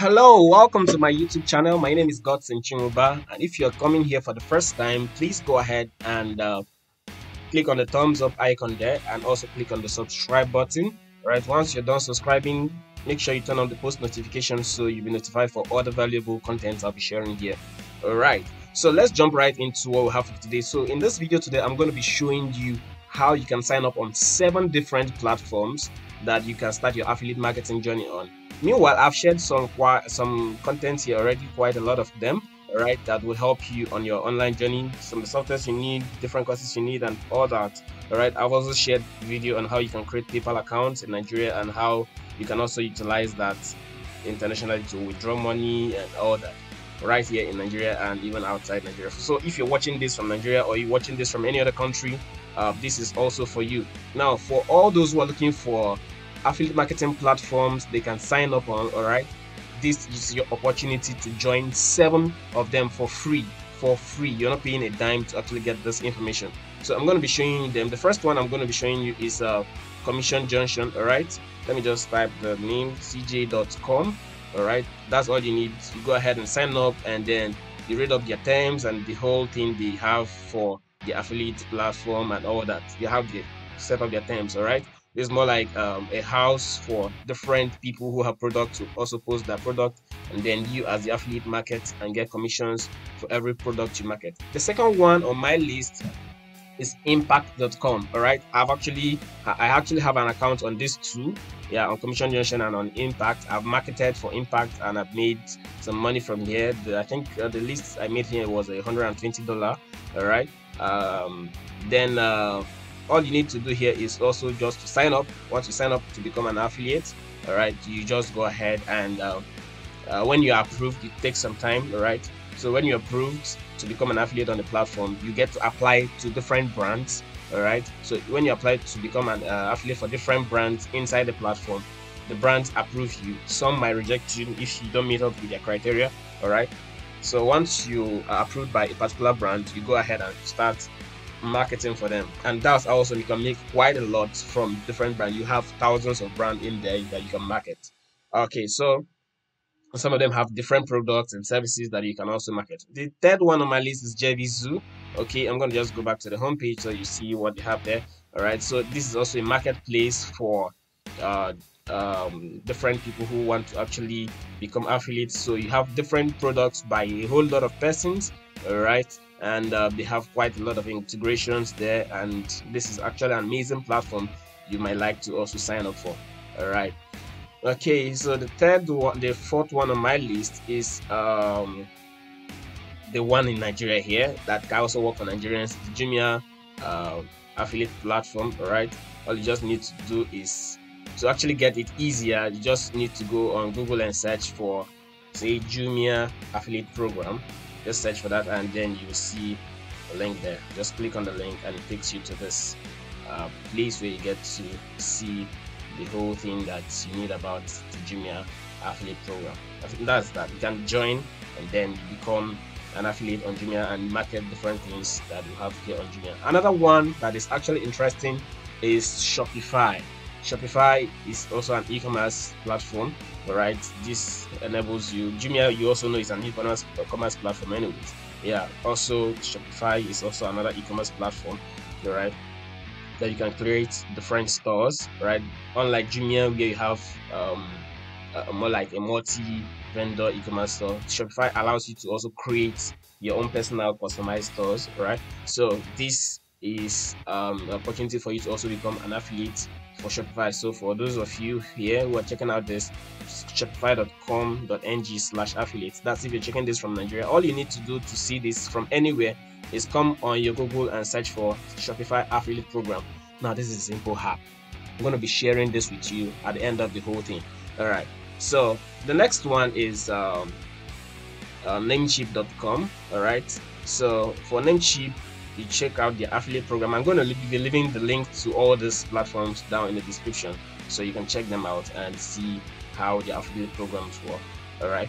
Hello, welcome to my YouTube channel. My name is Godson Chinweuba, and if you're coming here for the first time, please go ahead and click on the thumbs up icon there, and also click on the subscribe button. Right, once you're done subscribing, make sure you turn on the post notifications so you'll be notified for all the valuable contents I'll be sharing here. All right, so let's jump right into what we have for today. So in this video today, I'm going to be showing you how you can sign up on 7 different platforms that you can start your affiliate marketing journey on. Meanwhile, I've shared some contents here already, quite a lot of them, right? That will help you on your online journey, some of the softwares you need, different courses you need, and all that. All right, I've also shared a video on how you can create PayPal accounts in Nigeria and how you can also utilize that internationally to withdraw money and all that, right here in Nigeria and even outside Nigeria. So if you're watching this from Nigeria or you're watching this from any other country, this is also for you. Now, for all those who are looking for affiliate marketing platforms they can sign up on, all right, this is your opportunity to join 7 of them for free. You're not paying a dime to actually get this information. So I'm going to be showing you them. The first one I'm going to be showing you is Commission Junction. All right, let me just type the name cj.com. all right, that's all you need. You go ahead and sign up, and then you read up their terms and the whole thing they have for the affiliate platform and all that. They have the set of their terms. All right, it's more like a house for different people who have products to also post their product, and then you as the affiliate market and get commissions for every product you market. The second one on my list is impact.com. all right, I actually have an account on these two, yeah, on Commission Junction and on Impact. I've marketed for Impact and I've made some money from here. I think the list I made here was $120. All right, all you need to do here is also just to sign up. Once you sign up to become an affiliate, all right, you just go ahead and when you are approved, it takes some time. All right, so when you're approved to become an affiliate on the platform, you get to apply to different brands. All right, so when you apply to become an affiliate for different brands inside the platform, the brands approve you. Some might reject you if you don't meet up with their criteria. All right, so once you are approved by a particular brand, you go ahead and start marketing for them, and that's also, you can make quite a lot from different brands. You have thousands of brands in there that you can market. Okay, so some of them have different products and services that you can also market. The third one on my list is JVZoo. Okay, I'm gonna just go back to the home page so you see what they have there. All right, so this is also a marketplace for different people who want to actually become affiliates. So you have different products by a whole lot of persons. All right, and they have quite a lot of integrations there, and this is actually an amazing platform you might like to also sign up for. All right, okay, so the fourth one on my list is the one in Nigeria here that can also work for Nigerians, the Jumia affiliate platform. All right, all you just need to do is to actually get it easier, you just need to go on Google and search for, say, Jumia affiliate program. Just search for that, and then you will see a link there. Just click on the link and it takes you to this place where you get to see the whole thing that you need about the Jumia affiliate program. I think that's that. You can join and then you become an affiliate on Jumia and market different things that you have here on Jumia. Another one that is actually interesting is Shopify. Shopify is also an e-commerce platform. All right, this enables you, Jumia, you also know, is an e-commerce platform anyways. Yeah, also Shopify is also another e-commerce platform, all right, that you can create different stores, right? Unlike Jumia where you have more like a multi-vendor e-commerce store, Shopify allows you to also create your own personal customized stores, right? So this is an opportunity for you to also become an affiliate for Shopify. So for those of you here who are checking out this, shopify.com.ng/affiliates, that's if you're checking this from Nigeria. All you need to do to see this from anywhere is come on your Google and search for Shopify affiliate program. Now this is a simple hack. I'm going to be sharing this with you at the end of the whole thing. All right, so the next one is namecheap.com. all right, so for Namecheap, you check out the affiliate program. I'm going to be leaving the link to all these platforms down in the description so you can check them out and see how the affiliate programs work. All right,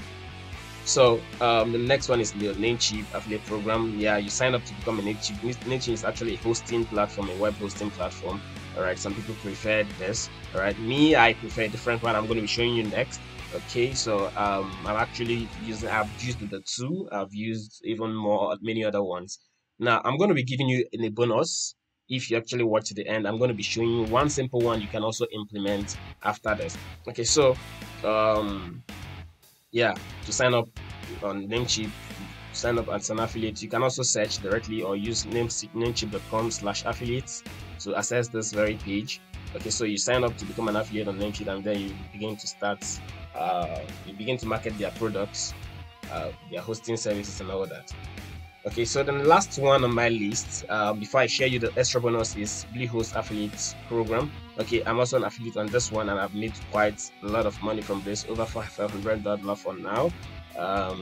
so the next one is the Namecheap affiliate program. Yeah, you sign up to become a Namecheap. Namecheap is actually a hosting platform, a web hosting platform. All right, some people prefer this, All right, me, I prefer a different one. I'm going to be showing you next. Okay, so I'm actually using, I've used the two, I've used even more, many other ones. Now I'm going to be giving you a bonus. If you actually watch to the end, I'm going to be showing you one simple one you can also implement after this. Okay, so yeah, to sign up on Namecheap, sign up as an affiliate, you can also search directly or use namecheap.com/affiliates to access this very page. Okay, so you sign up to become an affiliate on Namecheap, and then you begin to market their products, their hosting services and all that. Okay, so then the last one on my list, before I share you the extra bonus, is Bluehost affiliate program. Okay, I'm also an affiliate on this one, and I've made quite a lot of money from this, over $500 for now.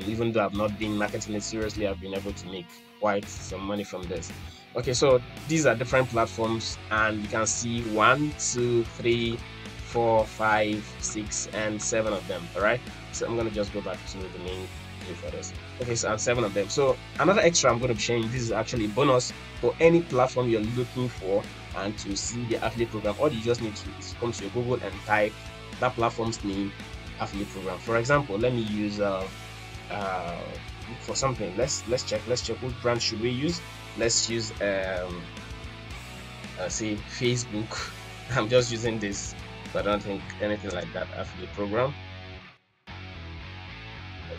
Even though I've not been marketing it seriously, I've been able to make quite some money from this. Okay, so these are different platforms, and you can see 1, 2, 3, 4, 5, 6, and 7 of them. All right, so I'm gonna just go back to the main for this. Okay, so I have 7 of them. So another extra I'm going to be sharing, this is actually a bonus for any platform you're looking for and to see the affiliate program. All you just need to do is come to your Google and type that platform's name, affiliate program. For example, let me use for something, let's check what brand should we use. Let's use say Facebook. I'm just using this, but I don't think anything like that, affiliate program.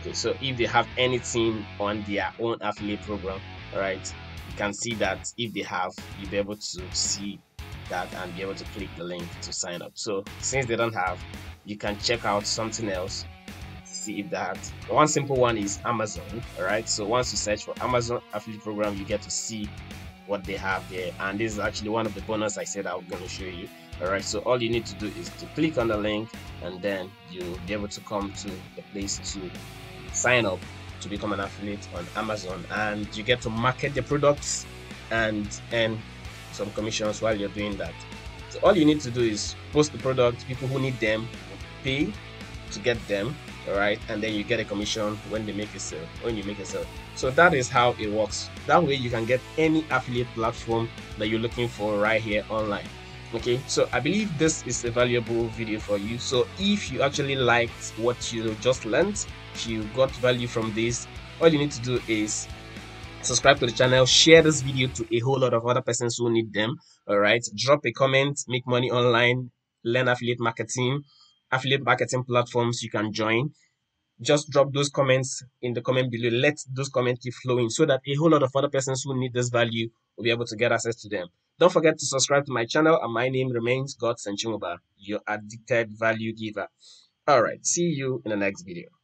Okay, so if they have anything on their own affiliate program, all right, you can see that if they have, you'll be able to see that and be able to click the link to sign up. So since they don't have, you can check out something else to see if that. One simple one is Amazon. All right, so once you search for Amazon affiliate program, you get to see what they have there, and this is actually one of the bonus I said I was going to show you. Alright, so all you need to do is to click on the link, and then you'll be able to come to the place to sign up to become an affiliate on Amazon, and you get to market the products and earn some commissions while you're doing that. So all you need to do is post the products, people who need them pay to get them, alright, and then you get a commission when they make a sale, when you make a sale. So that is how it works. That way you can get any affiliate platform that you're looking for right here online. Okay, so I believe this is a valuable video for you. So if you actually liked what you just learned, if you got value from this, all you need to do is subscribe to the channel, share this video to a whole lot of other persons who need them. All right, drop a comment, make money online, learn affiliate marketing platforms you can join. Just drop those comments in the comment below. Let those comments keep flowing so that a whole lot of other persons who need this value will be able to get access to them. Don't forget to subscribe to my channel, and my name remains Godson Chinweuba, your addicted value giver. All right, see you in the next video.